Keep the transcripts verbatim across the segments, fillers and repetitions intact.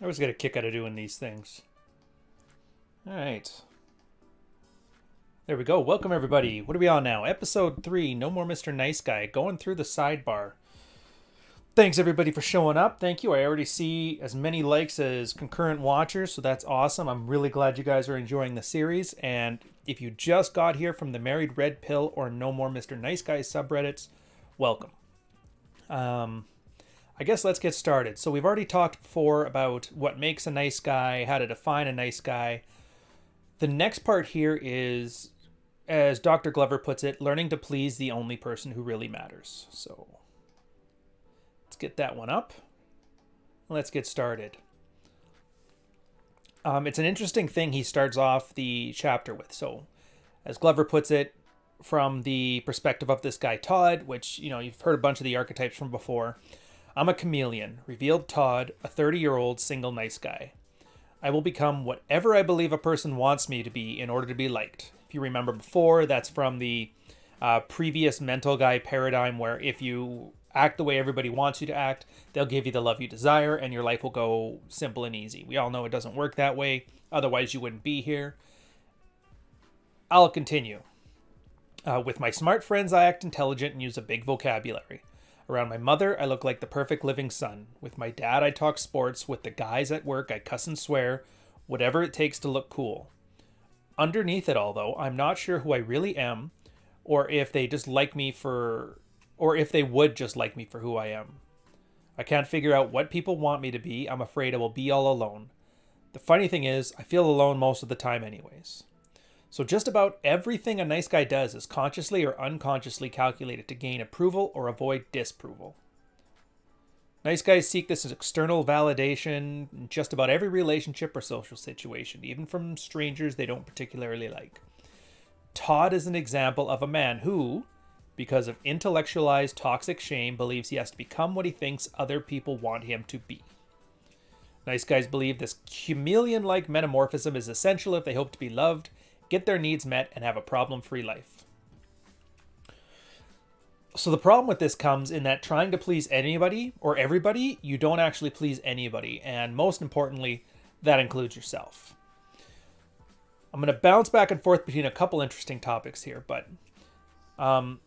I always get a kick out of doing these things. All right. There we go. Welcome, everybody. What are we on now? Episode three, No More Mister Nice Guy, going through the sidebar. Thanks, everybody, for showing up. Thank you. I already see as many likes as concurrent watchers, so that's awesome. I'm really glad you guys are enjoying the series. And if you just got here from the Married Red Pill or No More Mister Nice Guy subreddits, welcome. Um, I guess let's get started. So we've already talked before about what makes a nice guy, how to define a nice guy. The next part here is, as Doctor Glover puts it, learning to please the only person who really matters. So let's get that one up. Let's get started. Um, it's an interesting thing he starts off the chapter with. So as Glover puts it, from the perspective of this guy Todd, which, you know, you've heard a bunch of the archetypes from before. I'm a chameleon, revealed Todd, a thirty-year-old single nice guy. I will become whatever I believe a person wants me to be in order to be liked. If you remember before, that's from the uh, previous mental guy paradigm, where if you act the way everybody wants you to act, they'll give you the love you desire and your life will go simple and easy. We all know it doesn't work that way. Otherwise, you wouldn't be here. I'll continue. Uh, with my smart friends, I act intelligent and use a big vocabulary. Around my mother, I look like the perfect living son. With my dad, I talk sports. With the guys at work, I cuss and swear, whatever it takes to look cool. Underneath it all, though, I'm not sure who I really am, or if they just like me for, or if they would just like me for who I am. I can't figure out what people want me to be. I'm afraid I will be all alone. The funny thing is, I feel alone most of the time anyways. So just about everything a nice guy does is consciously or unconsciously calculated to gain approval or avoid disapproval. Nice guys seek this external validation in just about every relationship or social situation, even from strangers they don't particularly like. Todd is an example of a man who, because of intellectualized toxic shame, believes he has to become what he thinks other people want him to be. Nice guys believe this chameleon-like metamorphism is essential if they hope to be loved, get their needs met, and have a problem-free life. So the problem with this comes in that trying to please anybody or everybody, you don't actually please anybody. And most importantly, that includes yourself. I'm going to bounce back and forth between a couple interesting topics here, but um,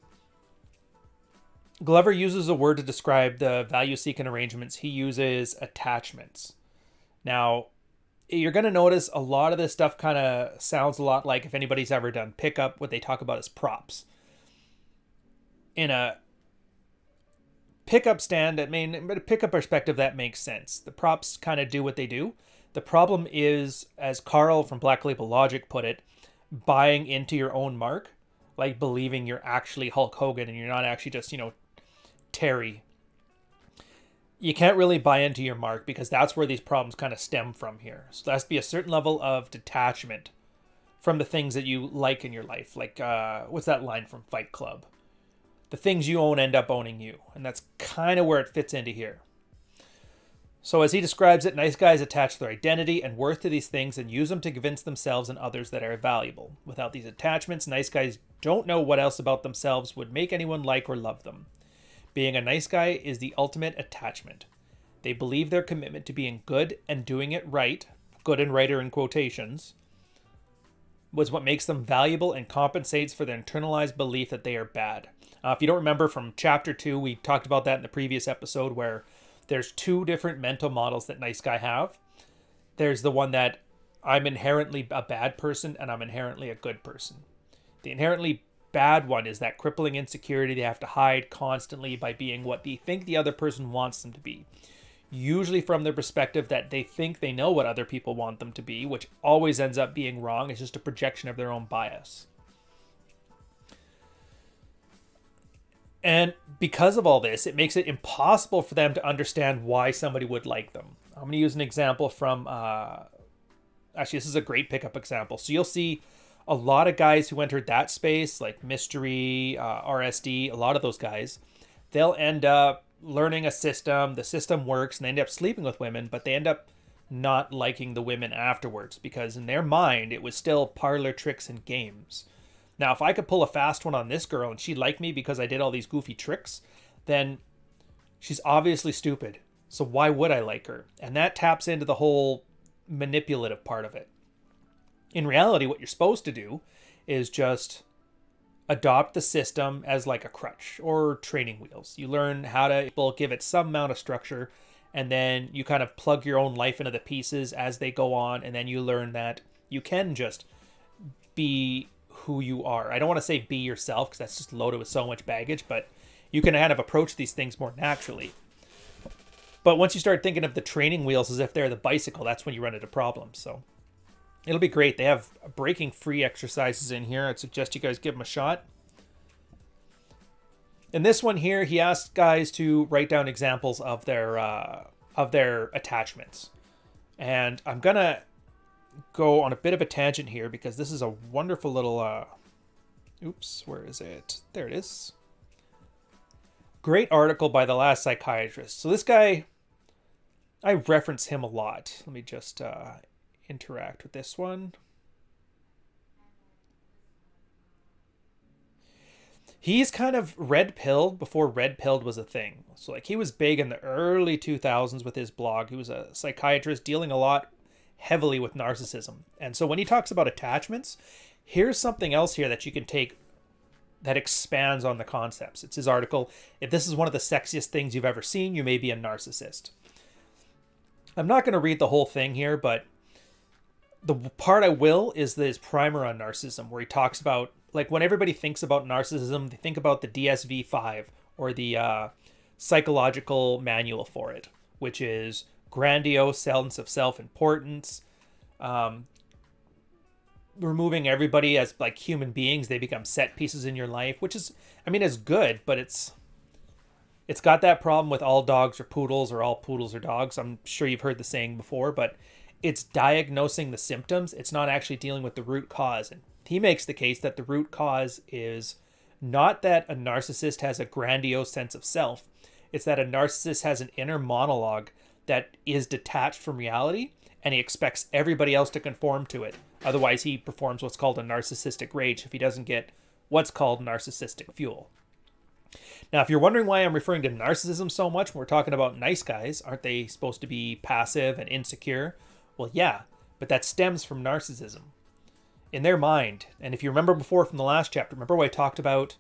Glover uses a word to describe the value-seeking arrangements. He uses attachments. Now, you're going to notice a lot of this stuff kind of sounds a lot like, if anybody's ever done pickup, what they talk about is props. In a pickup stand, I mean, in a pickup perspective, that makes sense. The props kind of do what they do. The problem is, as Carl from Black Label Logic put it, buying into your own mark, like believing you're actually Hulk Hogan and you're not actually just, you know, Terry. You can't really buy into your mark, because that's where these problems kind of stem from here. So there has to be a certain level of detachment from the things that you like in your life. Like, uh, what's that line from Fight Club? The things you own end up owning you. And that's kind of where it fits into here. So as he describes it, nice guys attach their identity and worth to these things and use them to convince themselves and others that are valuable. Without these attachments, nice guys don't know what else about themselves would make anyone like or love them. Being a nice guy is the ultimate attachment. They believe their commitment to being good and doing it right, good and right are in quotations, was what makes them valuable and compensates for their internalized belief that they are bad. Uh, if you don't remember from chapter two, we talked about that in the previous episode, where there's two different mental models that nice guy have. There's the one that I'm inherently a bad person and I'm inherently a good person. The inherently bad one is that crippling insecurity they have to hide constantly by being what they think the other person wants them to be, usually from their perspective that they think they know what other people want them to be, which always ends up being wrong. It's just a projection of their own bias. And because of all this, it makes it impossible for them to understand why somebody would like them. I'm going to use an example from uh actually this is a great pickup example. So you'll see a lot of guys who entered that space, like Mystery, uh, R S D, a lot of those guys, they'll end up learning a system, the system works, and they end up sleeping with women, but they end up not liking the women afterwards, because in their mind, it was still parlor tricks and games. Now, if I could pull a fast one on this girl and she liked me because I did all these goofy tricks, then she's obviously stupid. So why would I like her? And that taps into the whole manipulative part of it. In reality, what you're supposed to do is just adopt the system as like a crutch or training wheels. You learn how to give it some amount of structure, and then you kind of plug your own life into the pieces as they go on, and then you learn that you can just be who you are. I don't want to say be yourself, because that's just loaded with so much baggage, but you can kind of approach these things more naturally. But once you start thinking of the training wheels as if they're the bicycle, that's when you run into problems. So it'll be great. They have breaking free exercises in here. I'd suggest you guys give them a shot. In this one here, he asks guys to write down examples of their uh, of their attachments. And I'm going to go on a bit of a tangent here, because this is a wonderful little... Uh, oops, where is it? There it is. Great article by The Last Psychiatrist. So this guy, I reference him a lot. Let me just... Uh, interact with this one. He's kind of red pilled before red pilled was a thing. So like he was big in the early two thousands with his blog. He was a psychiatrist dealing a lot heavily with narcissism. And so when he talks about attachments, here's something else here that you can take that expands on the concepts. It's his article. If this is one of the sexiest things you've ever seen, you may be a narcissist. I'm not going to read the whole thing here, but the part I will is this primer on narcissism, where he talks about, like, when everybody thinks about narcissism, they think about the D S M five, or the uh, psychological manual for it, which is grandiose sense of self-importance, um, removing everybody as, like, human beings. They become set pieces in your life, which is, I mean, it's good, but it's, it's got that problem with all dogs are poodles or all poodles are dogs. I'm sure you've heard the saying before, but it's diagnosing the symptoms. It's not actually dealing with the root cause. And he makes the case that the root cause is not that a narcissist has a grandiose sense of self. It's that a narcissist has an inner monologue that is detached from reality, and he expects everybody else to conform to it. Otherwise, he performs what's called a narcissistic rage if he doesn't get what's called narcissistic fuel. Now, if you're wondering why I'm referring to narcissism so much, when we're talking about nice guys, aren't they supposed to be passive and insecure? Well, yeah, but that stems from narcissism in their mind. And if you remember before from the last chapter, remember what I talked about?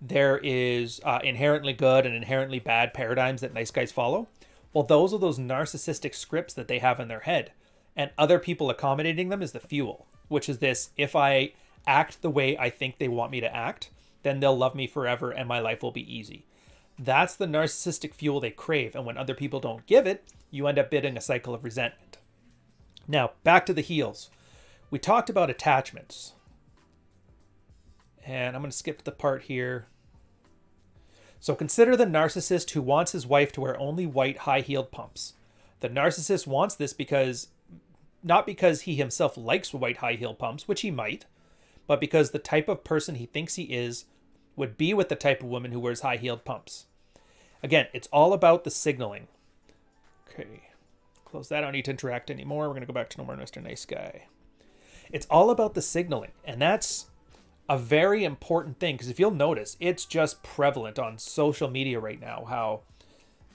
There is uh, inherently good and inherently bad paradigms that nice guys follow. Well, those are those narcissistic scripts that they have in their head, and other people accommodating them is the fuel, which is this: if I act the way I think they want me to act, then they'll love me forever and my life will be easy. That's the narcissistic fuel they crave. And when other people don't give it, you end up bidding a cycle of resentment. Now, back to the heels. We talked about attachments. And I'm going to skip the part here. So consider the narcissist who wants his wife to wear only white high-heeled pumps. The narcissist wants this because, not because he himself likes white high-heeled pumps, which he might, but because the type of person he thinks he is would be with the type of woman who wears high-heeled pumps. Again, it's all about the signaling. Okay. Close that. I don't need to interact anymore. We're going to go back to No More Mister Nice Guy. It's all about the signaling. And that's a very important thing, because if you'll notice, it's just prevalent on social media right now.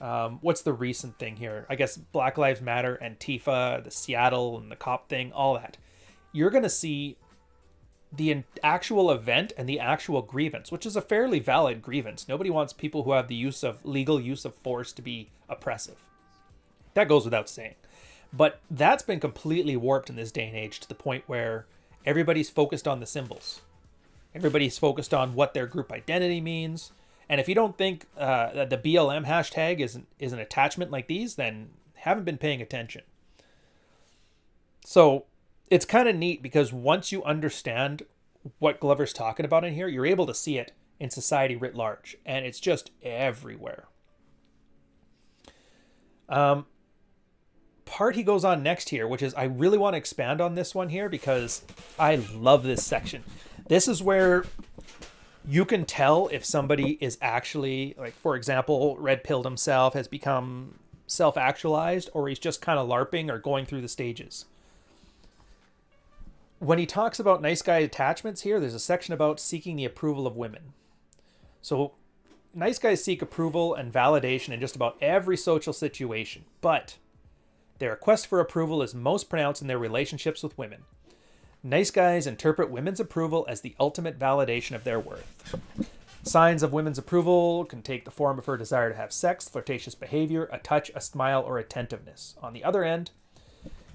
How, um, what's the recent thing here? I guess Black Lives Matter, Antifa, the Seattle and the cop thing, all that. You're going to see the actual event and the actual grievance, which is a fairly valid grievance. Nobody wants people who have the use of legal use of force to be oppressive. That goes without saying. But that's been completely warped in this day and age to the point where everybody's focused on the symbols. Everybody's focused on what their group identity means. And if you don't think uh, that the B L M hashtag is an, is an attachment like these, then haven't been paying attention. So it's kind of neat, because once you understand what Glover's talking about in here, you're able to see it in society writ large. And it's just everywhere. Um... part he goes on next here, which is, I really want to expand on this one here, because I love this section. This is where you can tell if somebody is actually, like, for example, red-pilled himself, has become self-actualized, or he's just kind of LARPing or going through the stages. When he talks about nice guy attachments here, there's a section about seeking the approval of women. So nice guys seek approval and validation in just about every social situation, but their request for approval is most pronounced in their relationships with women. Nice guys interpret women's approval as the ultimate validation of their worth. Signs of women's approval can take the form of her desire to have sex, flirtatious behavior, a touch, a smile, or attentiveness. On the other end,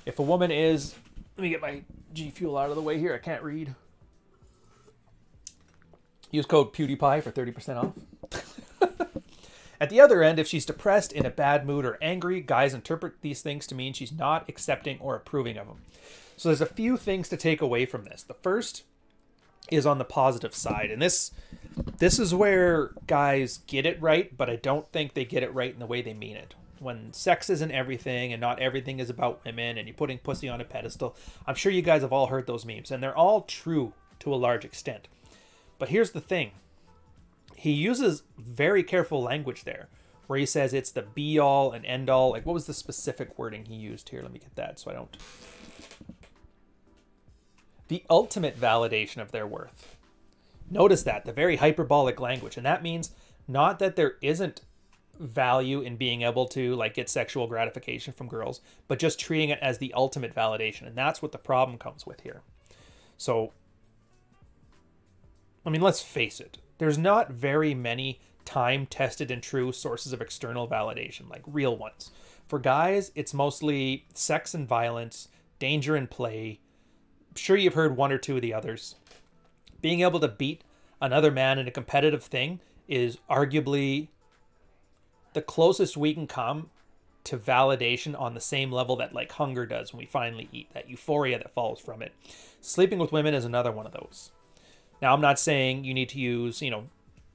if a woman is... Let me get my G Fuel out of the way here. I can't read. Use code PewDiePie for thirty percent off. At the other end, if she's depressed, in a bad mood, or angry, guys interpret these things to mean she's not accepting or approving of them. So there's a few things to take away from this. The first is on the positive side. And this this is where guys get it right, but I don't think they get it right in the way they mean it. When sex isn't everything and not everything is about women and you're putting pussy on a pedestal, I'm sure you guys have all heard those memes, and they're all true to a large extent. But here's the thing. He uses very careful language there, where he says it's the be-all and end-all. Like, what was the specific wording he used here? Let me get that so I don't... The ultimate validation of their worth. Notice that, the very hyperbolic language. And that means not that there isn't value in being able to, like, get sexual gratification from girls, but just treating it as the ultimate validation. And that's what the problem comes with here. So, I mean, let's face it. There's not very many time-tested and true sources of external validation, like real ones. For guys, it's mostly sex and violence, danger and play. I'm sure you've heard one or two of the others. Being able to beat another man in a competitive thing is arguably the closest we can come to validation on the same level that, like, hunger does when we finally eat, that euphoria that follows from it. Sleeping with women is another one of those. Now, I'm not saying you need to use, you know,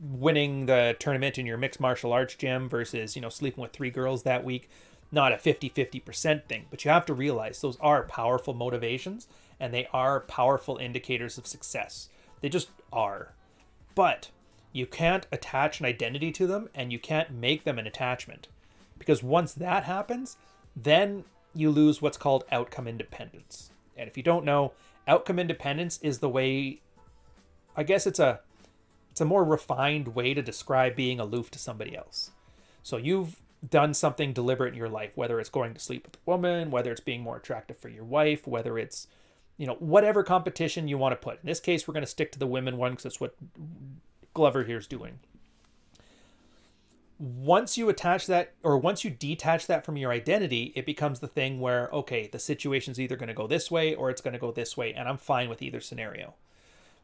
winning the tournament in your mixed martial arts gym versus, you know, sleeping with three girls that week. Not a fifty fifty percent thing, but you have to realize those are powerful motivations and they are powerful indicators of success. They just are. But you can't attach an identity to them and you can't make them an attachment, because once that happens, then you lose what's called outcome independence. And if you don't know, outcome independence is the way... I guess it's a it's a more refined way to describe being aloof to somebody else. So you've done something deliberate in your life, whether it's going to sleep with a woman, whether it's being more attractive for your wife, whether it's, you know, whatever competition you want to put. In this case, we're going to stick to the women one because that's what Glover here is doing. Once you attach that, or once you detach that from your identity, it becomes the thing where, okay, the situation's either going to go this way or it's going to go this way, and I'm fine with either scenario.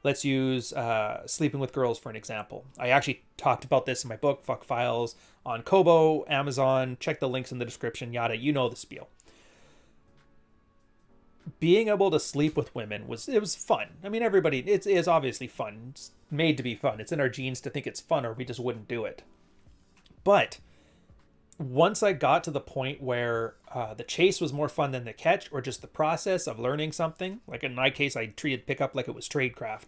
Let's use uh, sleeping with girls for an example. I actually talked about this in my book, Fuck Files, on Kobo, Amazon. Check the links in the description, yada, you know the spiel. Being able to sleep with women was, it was fun. I mean, everybody, it is obviously fun. It's made to be fun. It's in our genes to think it's fun, or we just wouldn't do it. But once I got to the point where uh, the chase was more fun than the catch, or just the process of learning something, like in my case, I treated pickup like it was tradecraft.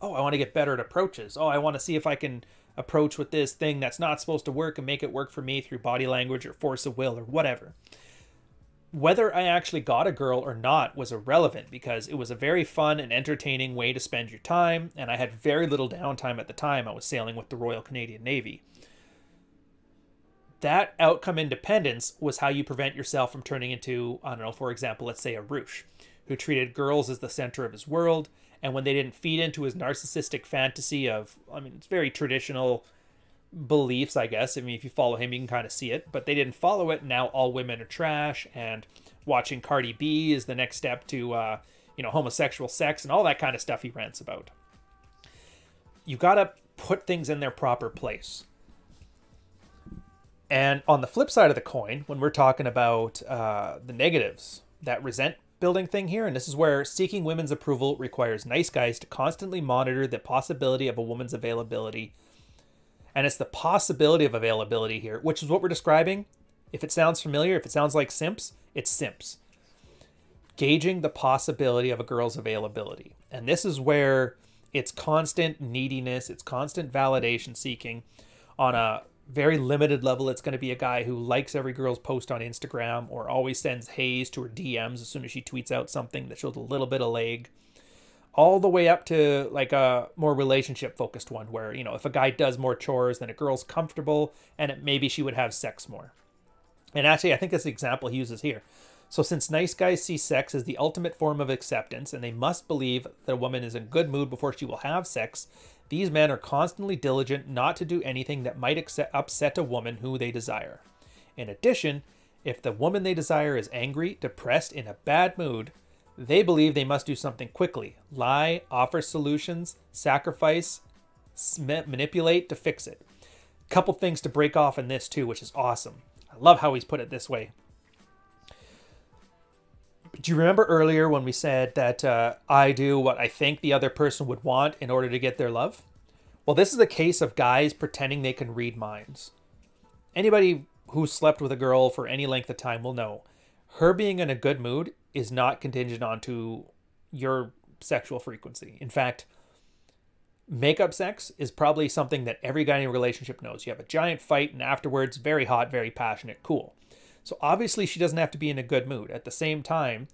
Oh, I want to get better at approaches. Oh, I want to see if I can approach with this thing that's not supposed to work and make it work for me through body language or force of will or whatever. Whether I actually got a girl or not was irrelevant, because it was a very fun and entertaining way to spend your time, and I had very little downtime at the time. I was sailing with the Royal Canadian Navy. That outcome independence was how you prevent yourself from turning into, I don't know, for example, let's say a Roosh, who treated girls as the center of his world. And when they didn't feed into his narcissistic fantasy of, I mean, it's very traditional beliefs, I guess. I mean, if you follow him, you can kind of see it. But they didn't follow it. Now all women are trash. And watching Cardi B is the next step to, uh, you know, homosexual sex and all that kind of stuff he rants about. You got to put things in their proper place. And on the flip side of the coin, when we're talking about uh, the negatives, that resent building thing here, and this is where seeking women's approval requires nice guys to constantly monitor the possibility of a woman's availability. And it's the possibility of availability here, which is what we're describing. If it sounds familiar, if it sounds like simps, it's simps. Gauging the possibility of a girl's availability. And this is where it's constant neediness, it's constant validation seeking on a very limited level. It's going to be a guy who likes every girl's post on Instagram or always sends haze to her D Ms as soon as she tweets out something that shows a little bit of leg. all the way up to like a more relationship focused one where, you know, if a guy does more chores, then a girl's comfortable and it, maybe she would have sex more. And actually, I think that's the example he uses here. So since nice guys see sex as the ultimate form of acceptance and they must believe that a woman is in good mood before she will have sex, these men are constantly diligent not to do anything that might upset a woman who they desire. In addition, if the woman they desire is angry, depressed, in a bad mood, they believe they must do something quickly, lie, offer solutions, sacrifice, manipulate to fix it. Couple things to break off in this too, which is awesome. I love how he's put it this way. Do you remember earlier when we said that uh, I do what I think the other person would want in order to get their love? Well, this is a case of guys pretending they can read minds. Anybody who slept with a girl for any length of time will know her being in a good mood is not contingent onto your sexual frequency. In fact, makeup sex is probably something that every guy in a relationship knows. You have a giant fight and afterwards, very hot, very passionate, cool. So obviously she doesn't have to be in a good mood. At the same time,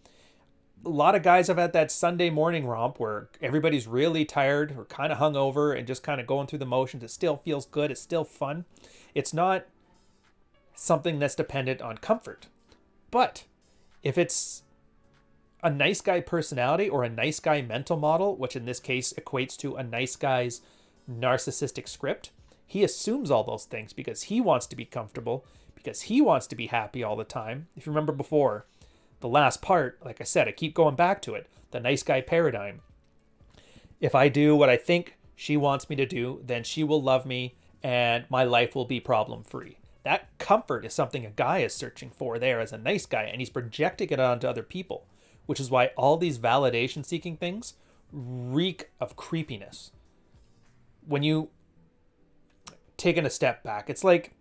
a lot of guys have had that Sunday morning romp where everybody's really tired or kind of hungover and just kind of going through the motions. It still feels good. It's still fun. It's not something that's dependent on comfort. But if it's a nice guy personality or a nice guy mental model, which in this case equates to a nice guy's narcissistic script, he assumes all those things because he wants to be comfortable, because he wants to be happy all the time. If you remember before, the last part, like I said, I keep going back to it, the nice guy paradigm. If I do what I think she wants me to do, then she will love me and my life will be problem-free. That comfort is something a guy is searching for there as a nice guy, and he's projecting it onto other people, which is why all these validation-seeking things reek of creepiness. When you take a step back, it's like,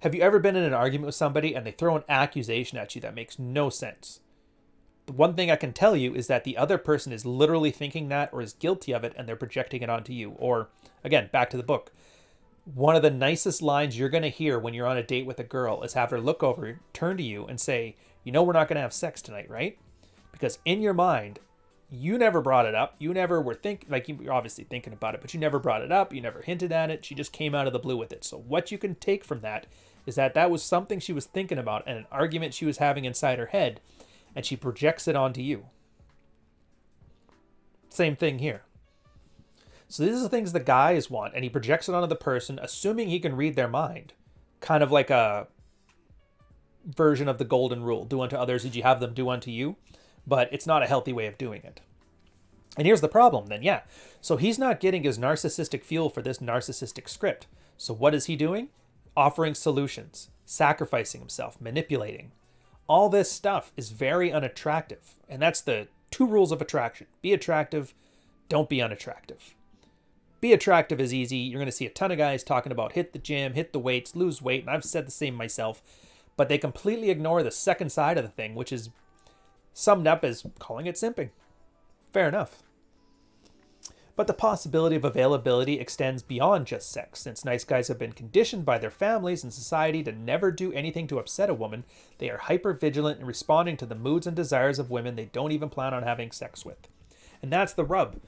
have you ever been in an argument with somebody and they throw an accusation at you that makes no sense? The one thing I can tell you is that the other person is literally thinking that or is guilty of it and they're projecting it onto you. Or, again, back to the book. One of the nicest lines you're going to hear when you're on a date with a girl is have her look over, turn to you and say, you know we're not going to have sex tonight, right? Because in your mind, you never brought it up. You never were thinking, like you're obviously thinking about it, but you never brought it up. You never hinted at it. She just came out of the blue with it. So what you can take from that is that that was something she was thinking about and an argument she was having inside her head, and she projects it onto you. Same thing here. So these are the things the guys want, and he projects it onto the person, assuming he can read their mind. Kind of like a version of the golden rule. Do unto others as you have them do unto you, but it's not a healthy way of doing it. And here's the problem then, yeah. So he's not getting his narcissistic fuel for this narcissistic script. So what is he doing? Offering solutions, sacrificing himself, manipulating. All this stuff is very unattractive. And that's the two rules of attraction. Be attractive, don't be unattractive. Be attractive is easy. You're going to see a ton of guys talking about hit the gym, hit the weights, lose weight, and I've said the same myself. But they completely ignore the second side of the thing, which is summed up as calling it simping. Fair enough. But the possibility of availability extends beyond just sex. Since nice guys have been conditioned by their families and society to never do anything to upset a woman, they are hyper-vigilant in responding to the moods and desires of women they don't even plan on having sex with. And that's the rub.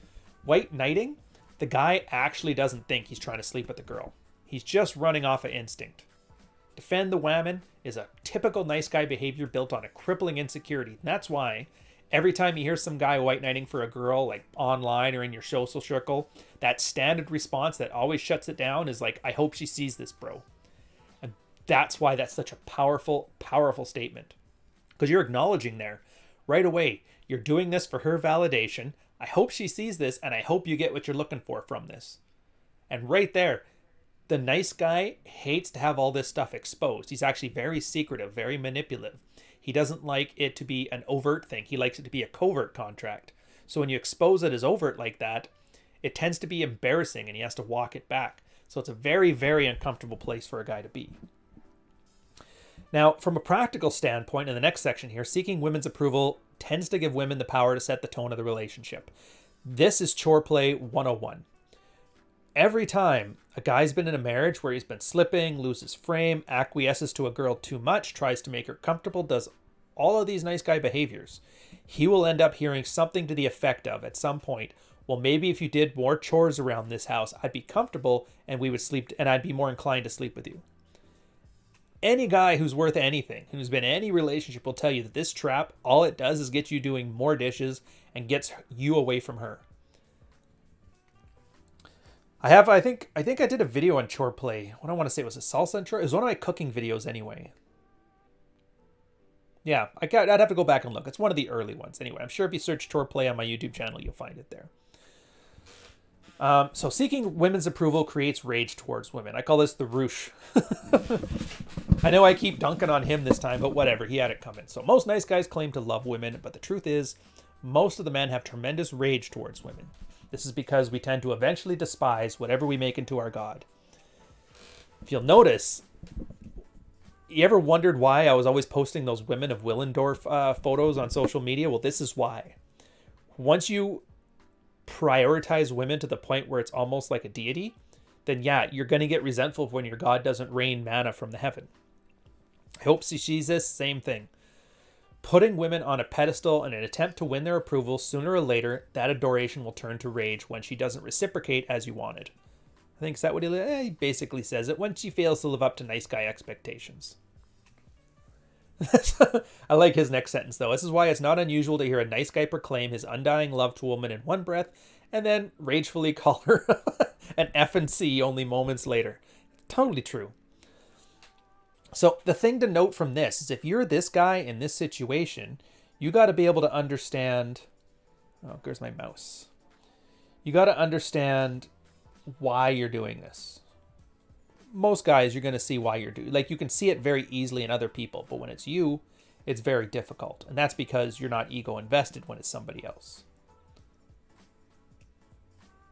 White knighting, the guy actually doesn't think he's trying to sleep with a girl. He's just running off of instinct. Defend the woman is a typical nice guy behavior built on a crippling insecurity. And that's why every time you hear some guy white knighting for a girl, like online or in your social circle, that standard response that always shuts it down is like, I hope she sees this, bro. And that's why that's such a powerful, powerful statement. Because you're acknowledging there right away, you're doing this for her validation. I hope she sees this, and I hope you get what you're looking for from this. And right there, the nice guy hates to have all this stuff exposed. He's actually very secretive, very manipulative. He doesn't like it to be an overt thing. He likes it to be a covert contract. So when you expose it as overt like that, it tends to be embarrassing and he has to walk it back. So it's a very, very uncomfortable place for a guy to be. Now, from a practical standpoint, in the next section here, seeking women's approval tends to give women the power to set the tone of the relationship. This is chore play one oh one. Every time a guy's been in a marriage where he's been slipping, loses frame, acquiesces to a girl too much, tries to make her comfortable, does all of these nice guy behaviors, he will end up hearing something to the effect of, at some point, well, maybe if you did more chores around this house, I'd be comfortable and we would sleep and I'd be more inclined to sleep with you. Any guy who's worth anything, who's been in any relationship, will tell you that this trap, all it does is get you doing more dishes and gets you away from her. I have, I think, I think I did a video on chore play. What I want to say was a salsa intro. It was one of my cooking videos anyway. Yeah, I got, I'd have to go back and look. It's one of the early ones. Anyway, I'm sure if you search chore play on my YouTube channel, you'll find it there. Um, so seeking women's approval creates rage towards women. I call this the Roosh. I know I keep dunking on him this time, but whatever, he had it coming. So most nice guys claim to love women, but the truth is most of the men have tremendous rage towards women. This is because we tend to eventually despise whatever we make into our God. If you'll notice, you ever wondered why I was always posting those women of Willendorf uh, photos on social media? Well, this is why. Once you prioritize women to the point where it's almost like a deity, then yeah, you're going to get resentful when your God doesn't rain manna from the heaven. I hope she sees this, same thing. Putting women on a pedestal in an attempt to win their approval, sooner or later, that adoration will turn to rage when she doesn't reciprocate as you wanted. I think is that what he, eh, he basically says it, when she fails to live up to nice guy expectations. I like his next sentence, though. This is why it's not unusual to hear a nice guy proclaim his undying love to a woman in one breath and then ragefully call her an F and C only moments later. Totally true. So the thing to note from this is if you're this guy in this situation, you got to be able to understand. Oh, here's my mouse. You got to understand why you're doing this. Most guys, you're going to see why you're doing, like you can see it very easily in other people, but when it's you, it's very difficult. And that's because you're not ego invested when it's somebody else.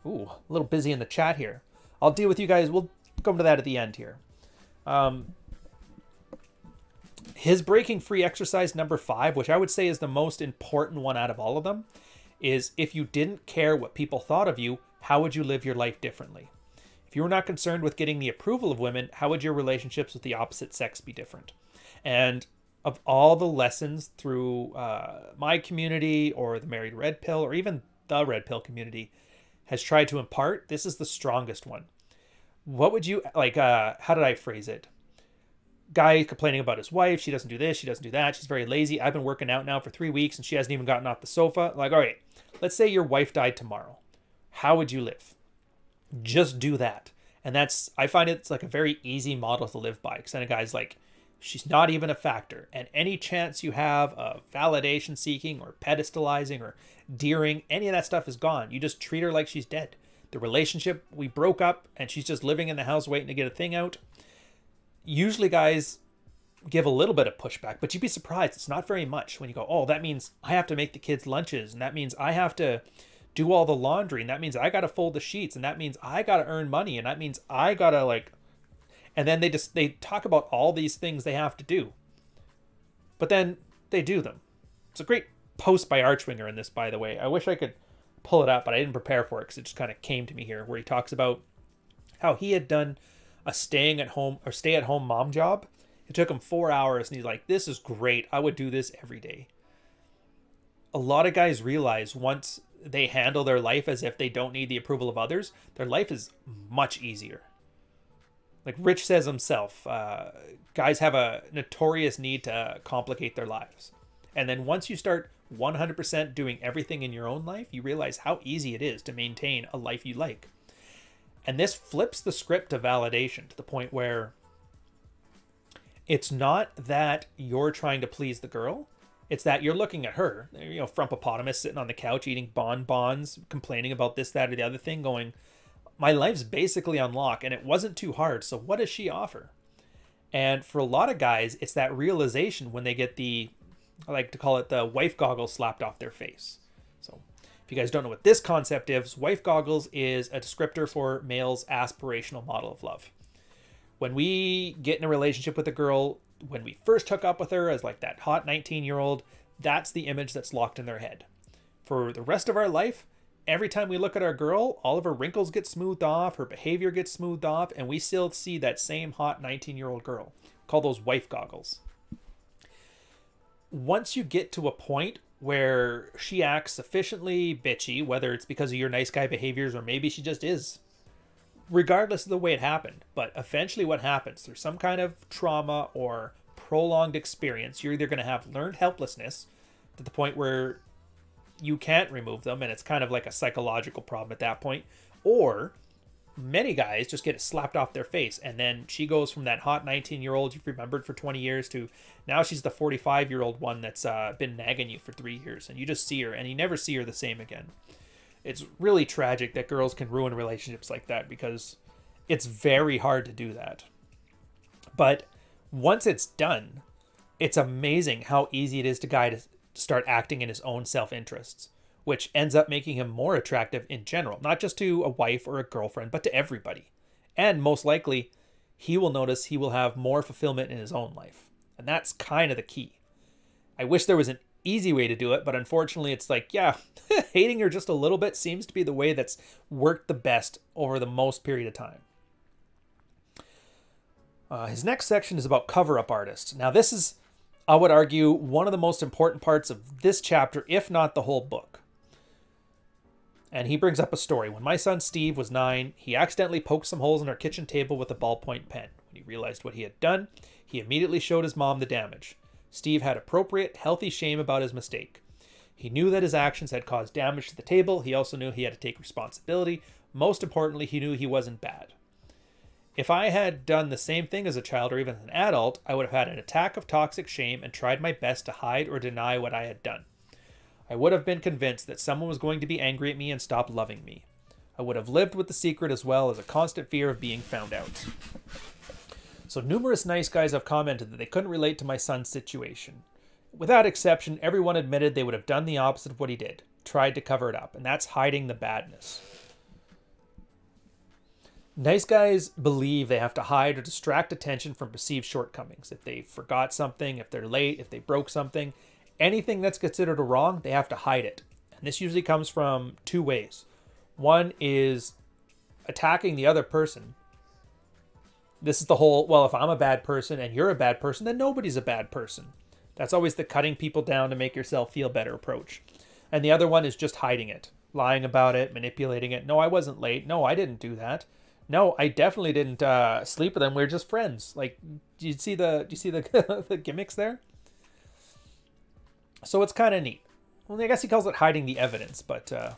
Ooh, a little busy in the chat here. I'll deal with you guys. We'll come to that at the end here. Um, His breaking free exercise number five, which I would say is the most important one out of all of them, is if you didn't care what people thought of you, how would you live your life differently? If you were not concerned with getting the approval of women, how would your relationships with the opposite sex be different? And of all the lessons through uh, my community or the Married Red Pill or even the Red Pill community has tried to impart, this is the strongest one. What would you, like, uh, how did I phrase it? Guy complaining about his wife. She doesn't do this. She doesn't do that. She's very lazy. I've been working out now for three weeks and she hasn't even gotten off the sofa. Like, all right, let's say your wife died tomorrow. How would you live? Just do that. And that's, I find it's like a very easy model to live by. Because then a guy's like, she's not even a factor. And any chance you have of validation seeking or pedestalizing or deering, any of that stuff is gone. You just treat her like she's dead. The relationship, we broke up and she's just living in the house waiting to get a thing out. Usually guys give a little bit of pushback, but you'd be surprised. It's not very much when you go, oh, that means I have to make the kids lunches. And that means I have to do all the laundry. And that means I got to fold the sheets. And that means I got to earn money. And that means I got to like, and then they just, they talk about all these things they have to do, but then they do them. It's a great post by Archwinger in this, by the way. I wish I could pull it up, but I didn't prepare for it because it just kind of came to me here, where he talks about how he had done a staying at home or stay at home mom job. It took him four hours and he's like, this is great. I would do this every day. A lot of guys realize once they handle their life as if they don't need the approval of others, their life is much easier. Like Rich says himself, uh, guys have a notorious need to complicate their lives. And then once you start one hundred percent doing everything in your own life, you realize how easy it is to maintain a life you like. And this flips the script to validation to the point where it's not that you're trying to please the girl. It's that you're looking at her, you know, frumpopotamus sitting on the couch, eating bonbons, complaining about this, that, or the other thing, going, my life's basically on lock and it wasn't too hard. So what does she offer? And for a lot of guys, it's that realization when they get the, I like to call it the wife goggles slapped off their face. So if you guys don't know what this concept is, wife goggles is a descriptor for male's aspirational model of love. When we get in a relationship with a girl, when we first hook up with her as like that hot nineteen year old, that's the image that's locked in their head. For the rest of our life, every time we look at our girl, all of her wrinkles get smoothed off, her behavior gets smoothed off, and we still see that same hot nineteen year old girl. We call those wife goggles. Once you get to a point where she acts sufficiently bitchy, whether it's because of your nice guy behaviors or maybe she just is, regardless of the way it happened. But eventually what happens, there's some kind of trauma or prolonged experience. You're either going to have learned helplessness to the point where you can't remove them, and it's kind of like a psychological problem at that point, or many guys just get it slapped off their face. And then she goes from that hot nineteen year old you've remembered for twenty years to now she's the forty-five year old one that's uh, been nagging you for three years, and you just see her and you never see her the same again. It's really tragic that girls can ruin relationships like that, because it's very hard to do that. But once it's done, it's amazing how easy it is to guy to start acting in his own self-interests, which ends up making him more attractive in general, not just to a wife or a girlfriend, but to everybody. And most likely, he will notice he will have more fulfillment in his own life. And that's kind of the key. I wish there was an easy way to do it, but unfortunately, it's like, yeah, hating her just a little bit seems to be the way that's worked the best over the most period of time. Uh, his next section is about cover-up artists. Now, this is, I would argue, one of the most important parts of this chapter, if not the whole book. And he brings up a story. When my son Steve was nine, he accidentally poked some holes in our kitchen table with a ballpoint pen. When he realized what he had done, he immediately showed his mom the damage. Steve had appropriate, healthy shame about his mistake. He knew that his actions had caused damage to the table. He also knew he had to take responsibility. Most importantly, he knew he wasn't bad. If I had done the same thing as a child or even as an adult, I would have had an attack of toxic shame and tried my best to hide or deny what I had done. I would have been convinced that someone was going to be angry at me and stop loving me. I would have lived with the secret as well as a constant fear of being found out. So numerous nice guys have commented that they couldn't relate to my son's situation. Without exception, everyone admitted they would have done the opposite of what he did, tried to cover it up, and that's hiding the badness. Nice guys believe they have to hide or distract attention from perceived shortcomings. If they forgot something, if they're late, if they broke something, anything that's considered a wrong, they have to hide it. And this usually comes from two ways. One is attacking the other person. This is the whole, well, if I'm a bad person and you're a bad person, then nobody's a bad person. That's always the cutting people down to make yourself feel better approach. And the other one is just hiding it, lying about it, manipulating it. No, I wasn't late. No, I didn't do that. No, I definitely didn't uh, sleep with them. We were just friends. Like, do you see the, do you see the, the gimmicks there? So it's kind of neat. Well, I guess he calls it hiding the evidence, but uh,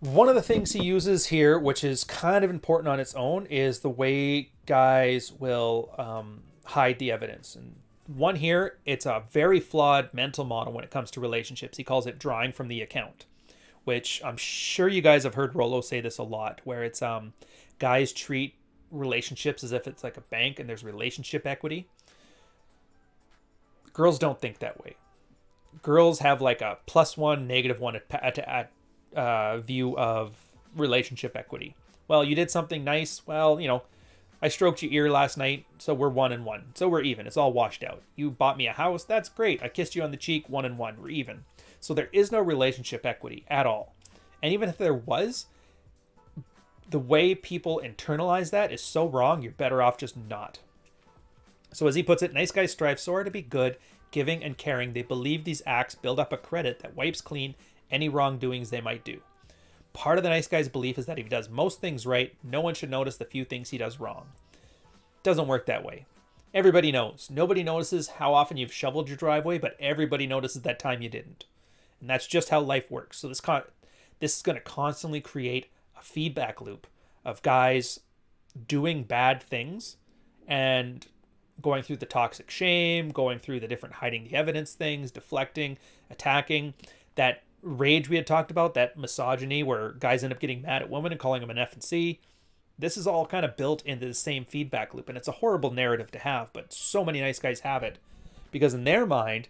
one of the things he uses here, which is kind of important on its own, is the way guys will um, hide the evidence. And one here, it's a very flawed mental model when it comes to relationships. He calls it drawing from the account, which I'm sure you guys have heard Rollo say this a lot, where it's um, guys treat relationships as if it's like a bank and there's relationship equity. Girls don't think that way. Girls have like a plus one, negative one uh, view of relationship equity. Well, you did something nice. Well, you know, I stroked your ear last night, so we're one and one. So we're even. It's all washed out. You bought me a house. That's great. I kissed you on the cheek. One and one. We're even. So there is no relationship equity at all. And even if there was, the way people internalize that is so wrong, you're better off just not. So as he puts it, nice guys strive sorely to be good, giving and caring. They believe these acts build up a credit that wipes clean any wrongdoings they might do. Part of the nice guy's belief is that if he does most things right, no one should notice the few things he does wrong. Doesn't work that way. Everybody knows. Nobody notices how often you've shoveled your driveway, but everybody notices that time you didn't. And that's just how life works. So this con this is going to constantly create a feedback loop of guys doing bad things and going through the toxic shame, going through the different hiding the evidence things, deflecting, attacking, that rage we had talked about, that misogyny where guys end up getting mad at women and calling them an F and C. This is all kind of built into the same feedback loop, and it's a horrible narrative to have, but so many nice guys have it, because in their mind,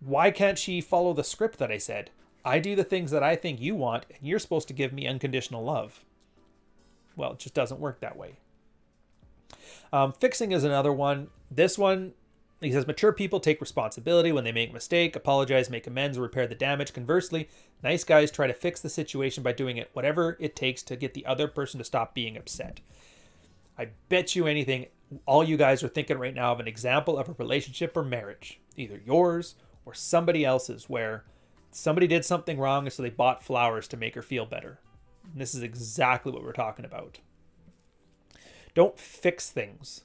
why can't she follow the script that I said? I do the things that I think you want, and you're supposed to give me unconditional love. Well, it just doesn't work that way. Um, fixing is another one. This one, he says, mature people take responsibility when they make a mistake, apologize, make amends, or repair the damage. Conversely, nice guys try to fix the situation by doing it whatever it takes to get the other person to stop being upset. I bet you anything, all you guys are thinking right now of an example of a relationship or marriage, either yours or somebody else's, where somebody did something wrong and so they bought flowers to make her feel better. And this is exactly what we're talking about. Don't fix things.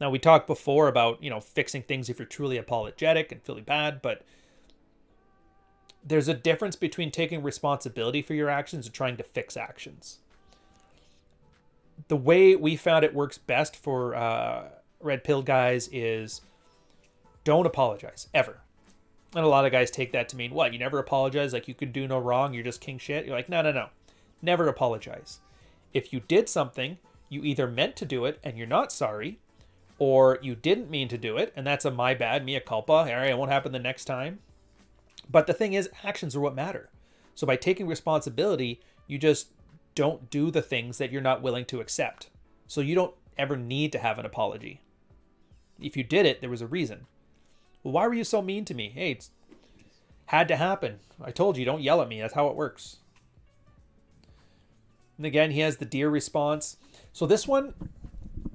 Now, we talked before about, you know, fixing things if you're truly apologetic and feeling bad, but there's a difference between taking responsibility for your actions and trying to fix actions. The way we found it works best for uh, red pill guys is don't apologize, ever. And a lot of guys take that to mean, what, you never apologize? Like, you could do no wrong, you're just king shit? You're like, no, no, no. Never apologize. If you did something, you either meant to do it and you're not sorry, or you didn't mean to do it, and that's a my bad, mea culpa, all right, it won't happen the next time. But the thing is, actions are what matter. So by taking responsibility, you just don't do the things that you're not willing to accept. So you don't ever need to have an apology. If you did it, there was a reason. Well, why were you so mean to me? Hey, it's had to happen. I told you, don't yell at me. That's how it works. And again, he has the DEAR response. So this one,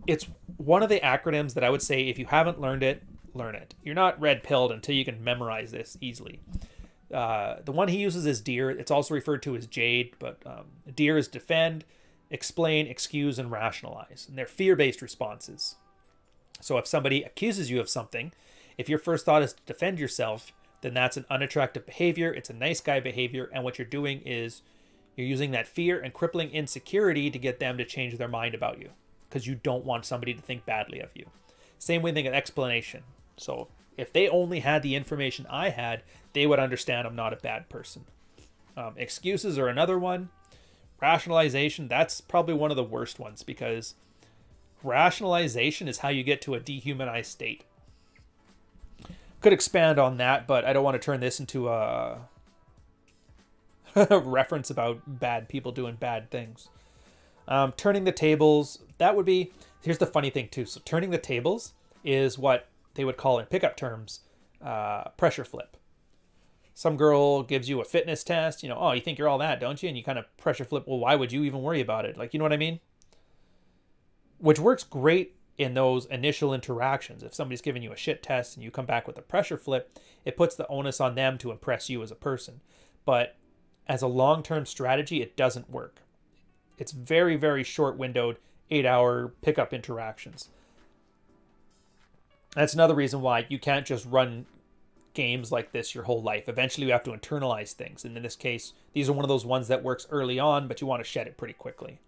it's one of the acronyms that I would say, if you haven't learned it, learn it. You're not red-pilled until you can memorize this easily. Uh, the one he uses is DEAR. It's also referred to as JADE, but um, DEAR is defend, explain, excuse, and rationalize. And they're fear-based responses. So if somebody accuses you of something, if your first thought is to defend yourself, then that's an unattractive behavior. It's a nice guy behavior. And what you're doing is you're using that fear and crippling insecurity to get them to change their mind about you, because you don't want somebody to think badly of you. Same way, think an explanation. So if they only had the information I had, they would understand I'm not a bad person. Um, excuses are another one. Rationalization, that's probably one of the worst ones, because rationalization is how you get to a dehumanized state. Could expand on that, but I don't want to turn this into a reference about bad people doing bad things. Um, turning the tables, that would be, here's the funny thing too. So turning the tables is what they would call in pickup terms, uh, pressure flip. Some girl gives you a fitness test, you know, oh, you think you're all that, don't you? And you kind of pressure flip. Well, why would you even worry about it? Like, you know what I mean? Which works great in those initial interactions. If somebody's giving you a shit test and you come back with a pressure flip, it puts the onus on them to impress you as a person. But as a long-term strategy, it doesn't work. It's very, very short-windowed, eight-hour pickup interactions. That's another reason why you can't just run games like this your whole life. Eventually, you have to internalize things. And in this case, these are one of those ones that works early on, but you want to shed it pretty quickly.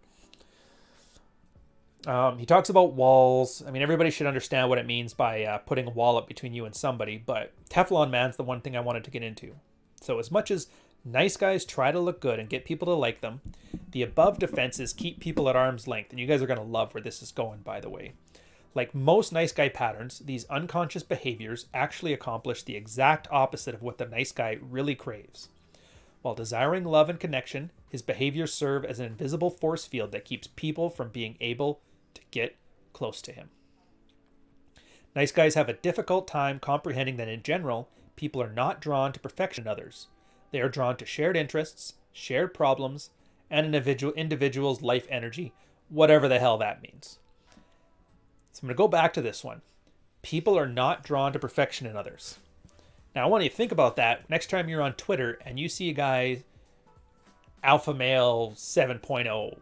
Um, he talks about walls. I mean, everybody should understand what it means by uh, putting a wall up between you and somebody, but Teflon Man's the one thing I wanted to get into. So as much as nice guys try to look good and get people to like them, the above defenses keep people at arm's length, and you guys are going to love where this is going, by the way. Like most nice guy patterns, these unconscious behaviors actually accomplish the exact opposite of what the nice guy really craves. While desiring love and connection, his behaviors serve as an invisible force field that keeps people from being able to get close to him. Nice guys have a difficult time comprehending that in general, people are not drawn to perfection in others. They are drawn to shared interests, shared problems, and an individual individual's life energy, whatever the hell that means. So I'm going to go back to this one. People are not drawn to perfection in others. Now, I want you to think about that next time you're on Twitter and you see a guy, alpha male seven point oh,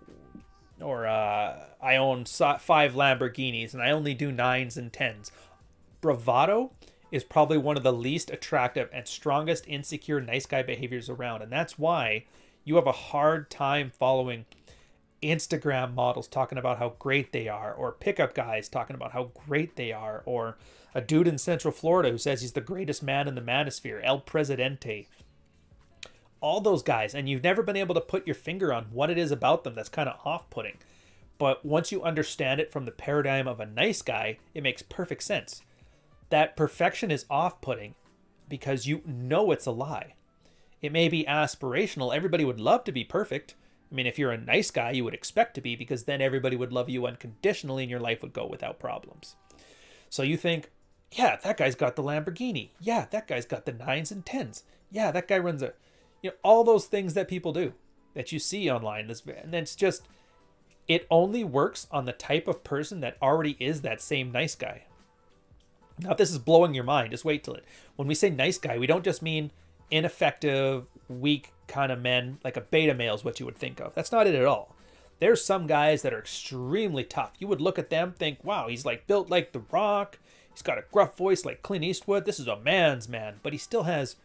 or uh, I own five Lamborghinis and I only do nines and tens. Bravado is probably one of the least attractive and strongest insecure nice guy behaviors around. And that's why you have a hard time following Instagram models talking about how great they are, or pickup guys talking about how great they are, or a dude in Central Florida who says he's the greatest man in the manosphere, El Presidente. All those guys, and you've never been able to put your finger on what it is about them that's kind of off-putting. But once you understand it from the paradigm of a nice guy, it makes perfect sense. That perfection is off-putting because you know it's a lie. It may be aspirational. Everybody would love to be perfect. I mean, if you're a nice guy, you would expect to be, because then everybody would love you unconditionally and your life would go without problems. So you think, yeah, that guy's got the Lamborghini. Yeah, that guy's got the nines and tens. Yeah, that guy runs a... You know, all those things that people do that you see online. This, and it's just, It only works on the type of person that already is that same nice guy. Now, if this is blowing your mind, just wait till it. When we say nice guy, we don't just mean ineffective, weak kind of men, like a beta male is what you would think of. That's not it at all. There's some guys that are extremely tough. You would look at them, think, wow, he's like built like The Rock. He's got a gruff voice like Clint Eastwood. This is a man's man, but he still has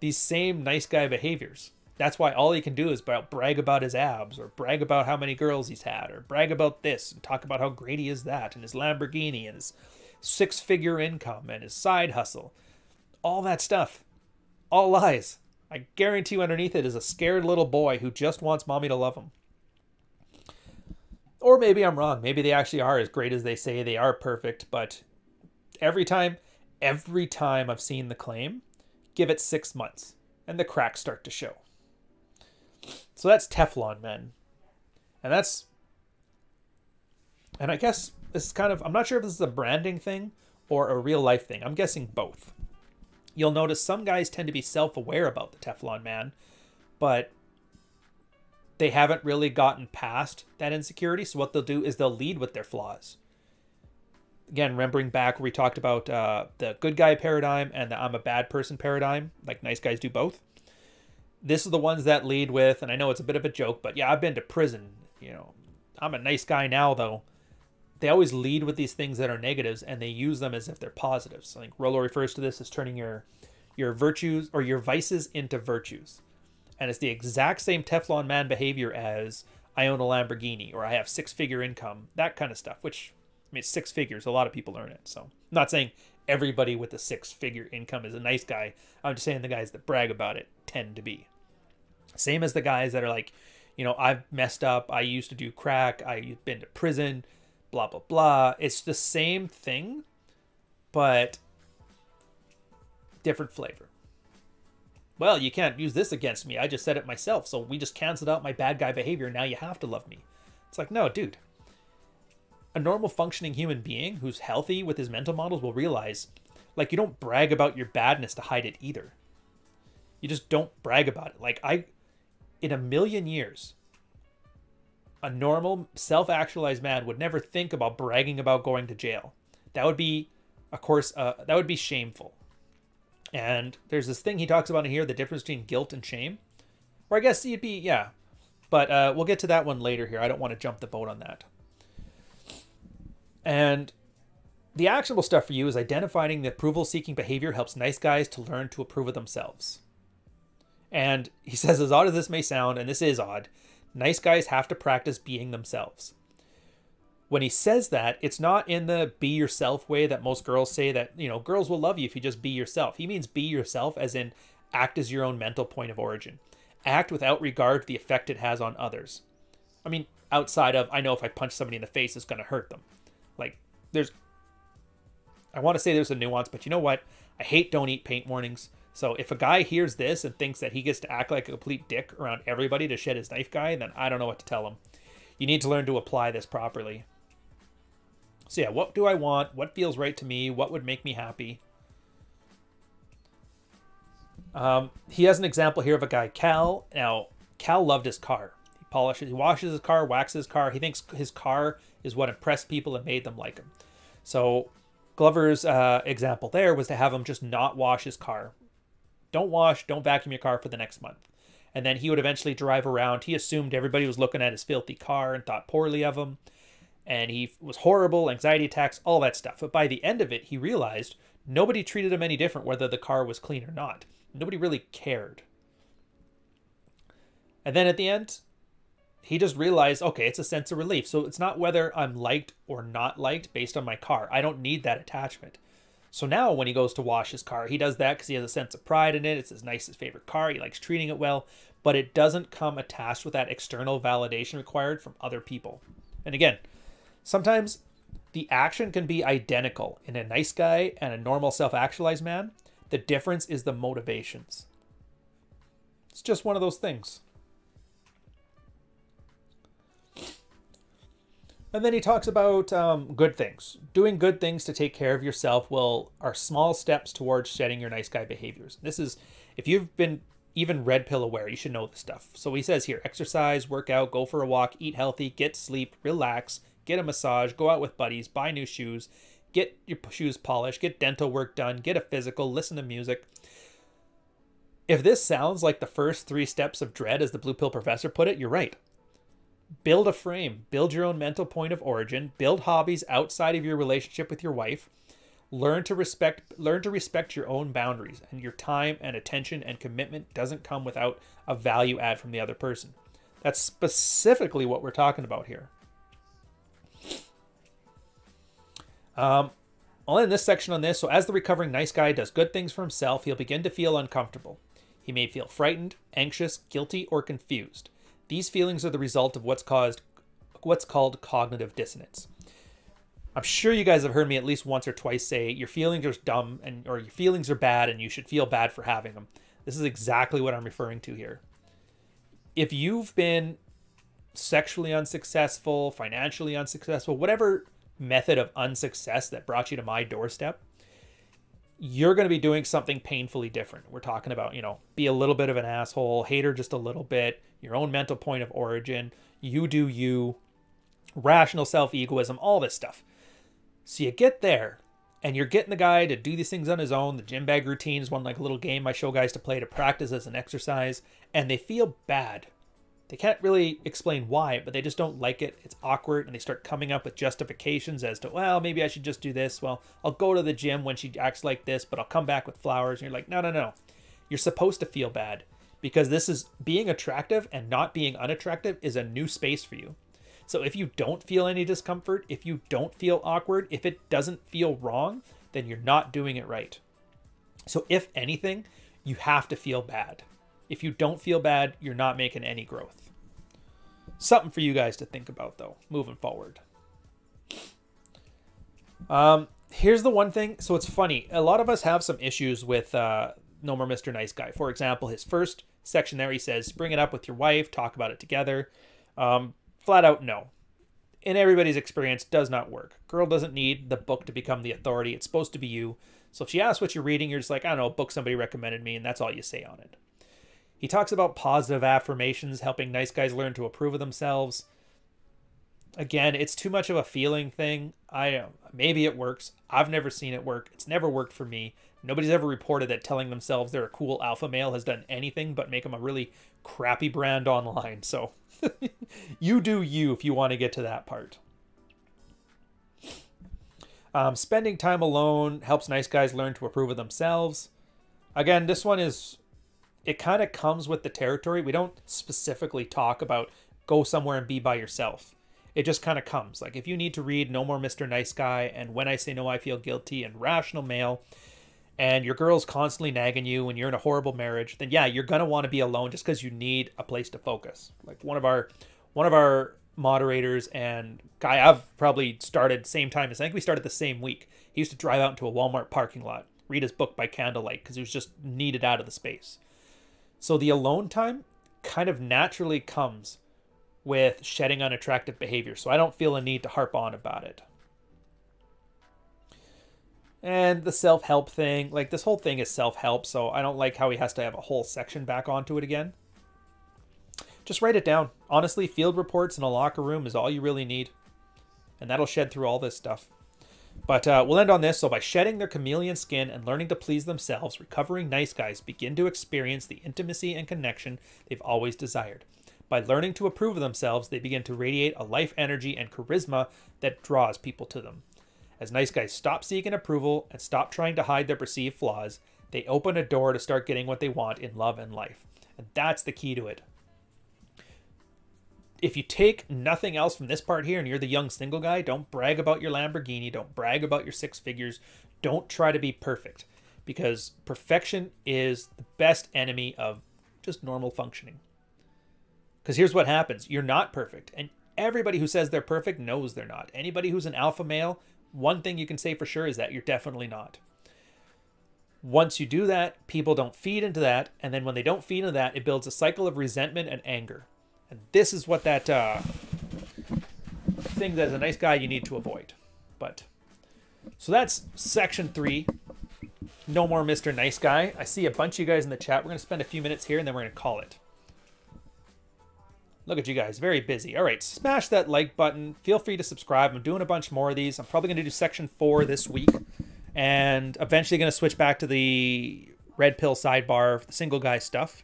these same nice guy behaviors. That's why all he can do is brag about his abs or brag about how many girls he's had or brag about this and talk about how great he is that and his Lamborghini and his six-figure income and his side hustle. All that stuff. All lies. I guarantee you underneath it is a scared little boy who just wants mommy to love him. Or maybe I'm wrong. Maybe they actually are as great as they say. They are perfect. But every time, every time I've seen the claim, give it six months and the cracks start to show. So that's Teflon men. And that's, and I guess this is kind of, I'm not sure if this is a branding thing or a real life thing. I'm guessing both. You'll notice some guys tend to be self-aware about the Teflon man, but they haven't really gotten past that insecurity. So what they'll do is they'll lead with their flaws. Again, remembering back where we talked about uh, the good guy paradigm and the I'm a bad person paradigm, like nice guys do both. This is the ones that lead with, and I know it's a bit of a joke, but yeah, I've been to prison. You know, I'm a nice guy now, though. They always lead with these things that are negatives, and they use them as if they're positives. I think Rollo refers to this as turning your your virtues or your vices into virtues. And it's the exact same Teflon man behavior as I own a Lamborghini or I have six-figure income, that kind of stuff, which, I mean, six figures, a lot of people earn it. So I'm not saying everybody with a six-figure income is a nice guy. I'm just saying the guys that brag about it tend to be. Same as the guys that are like, you know, I've messed up. I used to do crack. I've been to prison, blah, blah, blah. It's the same thing, but different flavor. Well, you can't use this against me. I just said it myself. So we just canceled out my bad guy behavior. Now you have to love me. It's like, no, dude. A normal functioning human being who's healthy with his mental models will realize, like, you don't brag about your badness to hide it either. You just don't brag about it. Like, I, in a million years, a normal self-actualized man would never think about bragging about going to jail. That would be, of course, uh, that would be shameful. And there's this thing he talks about in here, the difference between guilt and shame. Or I guess you'd be, yeah. But uh, we'll get to that one later here. I don't want to jump the boat on that. And the actionable stuff for you is identifying the approval-seeking behavior helps nice guys to learn to approve of themselves. And he says, as odd as this may sound, and this is odd, nice guys have to practice being themselves. When he says that, it's not in the be yourself way that most girls say that, you know, girls will love you if you just be yourself. He means be yourself as in act as your own mental point of origin. Act without regard to the effect it has on others. I mean, outside of, I know if I punch somebody in the face, it's going to hurt them. Like, there's, I want to say there's a nuance, but you know what? I hate don't eat paint warnings. So if a guy hears this and thinks that he gets to act like a complete dick around everybody to shed his knife guy, then I don't know what to tell him. You need to learn to apply this properly. So yeah, what do I want? What feels right to me? What would make me happy? Um, he has an example here of a guy, Cal. Now, Cal loved his car. He polishes, he washes his car, waxes his car. He thinks his car is what impressed people and made them like him. So Glover's uh, example there was to have him just not wash his car. Don't wash, don't vacuum your car for the next month. And then he would eventually drive around. He assumed everybody was looking at his filthy car and thought poorly of him. And he was horrible, anxiety attacks, all that stuff. But by the end of it, he realized nobody treated him any different whether the car was clean or not. Nobody really cared. And then at the end, he just realized, okay, it's a sense of relief. So it's not whether I'm liked or not liked based on my car. I don't need that attachment. So now when he goes to wash his car, he does that because he has a sense of pride in it. It's his nicest favorite car. He likes treating it well, but it doesn't come attached with that external validation required from other people. And again, sometimes the action can be identical in a nice guy and a normal self-actualized man. The difference is the motivations. It's just one of those things. And then he talks about um, good things. Doing good things to take care of yourself will are small steps towards shedding your nice guy behaviors. This is, if you've been even red pill aware. You should know this stuff. So he says here, exercise, work out, go for a walk, eat healthy, get sleep, relax, get a massage, go out with buddies, buy new shoes, get your shoes polished, get dental work done, get a physical, listen to music. If this sounds like the first three steps of dread, as the Blue Pill Professor put it, you're right. Build a frame, build your own mental point of origin, build hobbies outside of your relationship with your wife, learn to respect, learn to respect your own boundaries, and your time and attention and commitment doesn't come without a value add from the other person. That's specifically what we're talking about here. Um, I'll end this section on this. So as the recovering nice guy does good things for himself, he'll begin to feel uncomfortable. He may feel frightened, anxious, guilty, or confused. These feelings are the result of what's caused, what's called cognitive dissonance. I'm sure you guys have heard me at least once or twice say your feelings are dumb and or your feelings are bad and you should feel bad for having them. This is exactly what I'm referring to here. If you've been sexually unsuccessful, financially unsuccessful, whatever method of unsuccess that brought you to my doorstep, you're going to be doing something painfully different. We're talking about, you know, be a little bit of an asshole, hater just a little bit, your own mental point of origin, you do you, rational self-egoism, all this stuff. So you get there, and you're getting the guy to do these things on his own. The gym bag routine is one like a little game I show guys to play to practice as an exercise, and they feel bad. They can't really explain why, but they just don't like it. It's awkward, and they start coming up with justifications as to, well, maybe I should just do this. Well, I'll go to the gym when she acts like this, but I'll come back with flowers. And you're like, no, no, no. You're supposed to feel bad because this is being attractive, and not being unattractive is a new space for you. So if you don't feel any discomfort, if you don't feel awkward, if it doesn't feel wrong, then you're not doing it right. So if anything, you have to feel bad. If you don't feel bad, you're not making any growth. Something for you guys to think about, though, moving forward. Um, here's the one thing. So it's funny. A lot of us have some issues with uh, No More Mister Nice Guy. For example, his first section there, he says, bring it up with your wife, talk about it together. Um, flat out, no. In everybody's experience, does not work. Girl doesn't need the book to become the authority. It's supposed to be you. So if she asks what you're reading, you're just like, I don't know, a book somebody recommended me, and that's all you say on it. He talks about positive affirmations, helping nice guys learn to approve of themselves. Again, it's too much of a feeling thing. I don't, maybe it works. I've never seen it work. It's never worked for me. Nobody's ever reported that telling themselves they're a cool alpha male has done anything but make them a really crappy brand online. So you do you if you want to get to that part. Um, spending time alone helps nice guys learn to approve of themselves. Again, this one is... it kind of comes with the territory. We don't specifically talk about go somewhere and be by yourself. It just kind of comes. Like if you need to read No More Mister Nice Guy and When I Say No, I Feel Guilty and Rational Male, and your girl's constantly nagging you and you're in a horrible marriage, then yeah, you're going to want to be alone just because you need a place to focus. Like one of our one of our moderators and guy I've probably started same time as I think we started the same week. He used to drive out into a Walmart parking lot, read his book by candlelight because he was just needed out of the space. So the alone time kind of naturally comes with shedding unattractive behavior. So I don't feel a need to harp on about it. And the self-help thing, like this whole thing is self-help. So I don't like how he has to have a whole section back onto it again. Just write it down. Honestly, field reports in a locker room is all you really need. And that'll shed through all this stuff. But uh, we'll end on this. So by shedding their chameleon skin and learning to please themselves, recovering nice guys begin to experience the intimacy and connection they've always desired. By learning to approve of themselves, they begin to radiate a life energy and charisma that draws people to them. As nice guys stop seeking approval and stop trying to hide their perceived flaws, they open a door to start getting what they want in love and life. And that's the key to it. If you take nothing else from this part here and you're the young single guy, don't brag about your Lamborghini. Don't brag about your six figures. Don't try to be perfect because perfection is the best enemy of just normal functioning. Because here's what happens. You're not perfect. And everybody who says they're perfect knows they're not. Anybody who's an alpha male, one thing you can say for sure is that you're definitely not. Once you do that, people don't feed into that. And then when they don't feed into that, it builds a cycle of resentment and anger. And this is what that uh, thing that as a nice guy you need to avoid. But so that's section three. No More Mister Nice Guy. I see a bunch of you guys in the chat. We're going to spend a few minutes here, and then we're going to call it. Look at you guys, very busy. All right, smash that like button. Feel free to subscribe. I'm doing a bunch more of these. I'm probably going to do section four this week, and eventually going to switch back to the red pill sidebar, the single guy stuff.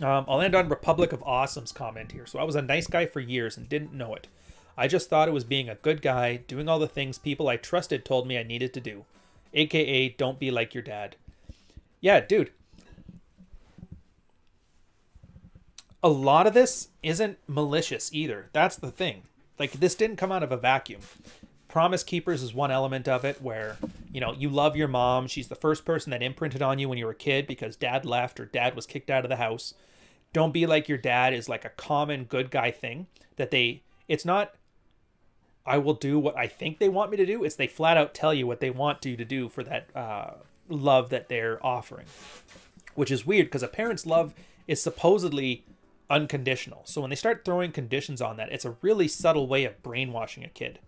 Um, I'll end on Republic of Awesome's comment here. So I was a nice guy for years and didn't know it. I just thought it was being a good guy, doing all the things people I trusted told me I needed to do. A K A don't be like your dad. Yeah, dude. A lot of this isn't malicious either. That's the thing. Like, this didn't come out of a vacuum. Promise Keepers is one element of it where, you know, you love your mom. She's the first person that imprinted on you when you were a kid because dad left or dad was kicked out of the house. Don't be like your dad is like a common good guy thing that they, it's not, I will do what I think they want me to do. It's they flat out tell you what they want you to do for that uh, love that they're offering, which is weird because a parent's love is supposedly unconditional. So when they start throwing conditions on that, it's a really subtle way of brainwashing a kid,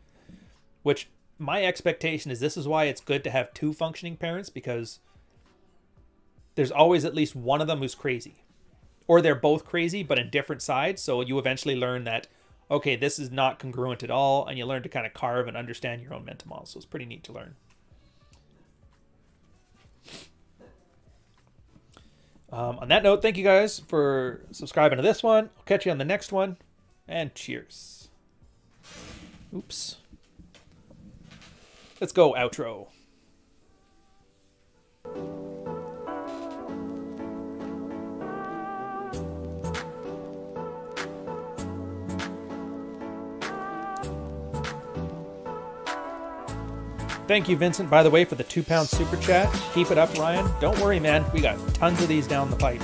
which my expectation is this is why it's good to have two functioning parents, because there's always at least one of them who's crazy, or they're both crazy, but in different sides. So you eventually learn that, okay, this is not congruent at all. And you learn to kind of carve and understand your own mental model. So it's pretty neat to learn. Um, on that note, thank you guys for subscribing to this one. I'll catch you on the next one. And cheers. Oops. Let's go, outro. Thank you, Vincent, by the way, for the two pound super chat. Keep it up, Ryan. Don't worry, man. We got tons of these down the pipe.